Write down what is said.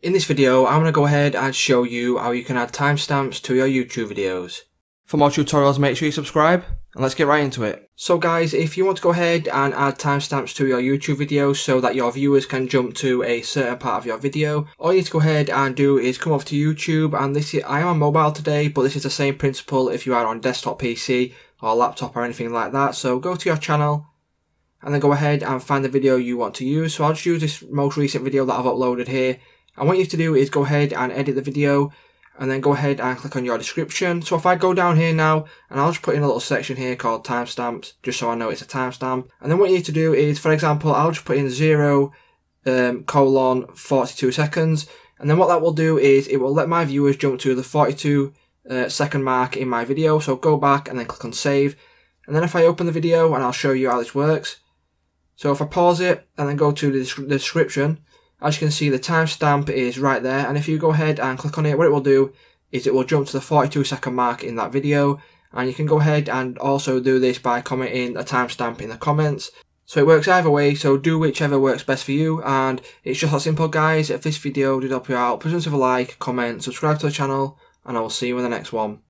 In this video, I'm going to go ahead and show you how you can add timestamps to your YouTube videos. For more tutorials, make sure you subscribe, and let's get right into it. So guys, if you want to go ahead and add timestamps to your YouTube videos so that your viewers can jump to a certain part of your video, all you need to go ahead and do is come over to YouTube, and I am on mobile today, but this is the same principle if you are on desktop PC or laptop or anything like that. So go to your channel, and then go ahead and find the video you want to use. So I'll just use this most recent video that I've uploaded here. And what you have to do is go ahead and edit the video and then go ahead and click on your description. So if I go down here now, and I'll just put in a little section here called timestamps, just so I know it's a timestamp. And then what you need to do is, for example, I'll just put in 0:42 seconds. And then what that will do is it will let my viewers jump to the 42 second mark in my video. So go back and then click on save. And then if I open the video, and I'll show you how this works. So if I pause it and then go to the description, as you can see, the timestamp is right there, and if you go ahead and click on it, what it will do is it will jump to the 42 second mark in that video. And you can go ahead and also do this by commenting a timestamp in the comments. So it works either way, so do whichever works best for you, and it's just that simple guys. If this video did help you out, please leave a like, comment, subscribe to the channel, and I will see you in the next one.